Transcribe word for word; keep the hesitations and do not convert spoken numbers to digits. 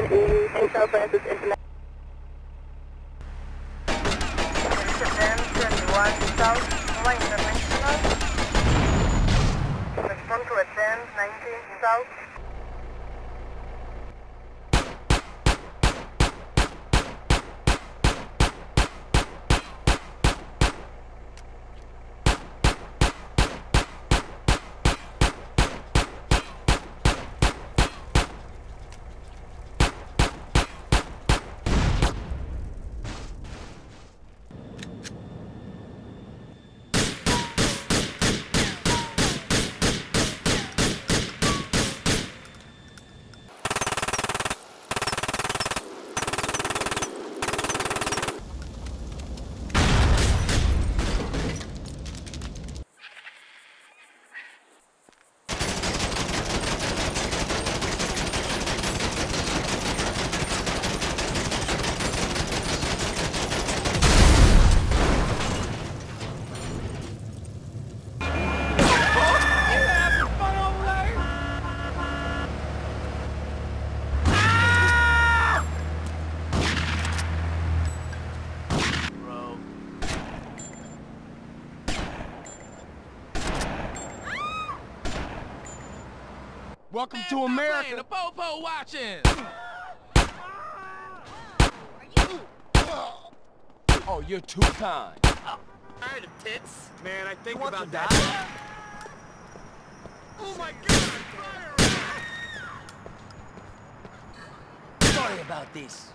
ten eighty, Intel Francis International. ten twenty-one, South Mumbai International. Respond to a ten ninety, South. Welcome Man, to America. Playing, the Popo watching. Oh, you're too kind. Oh, tired of tits. Man, I think about that. that. Oh my God! Sorry about this.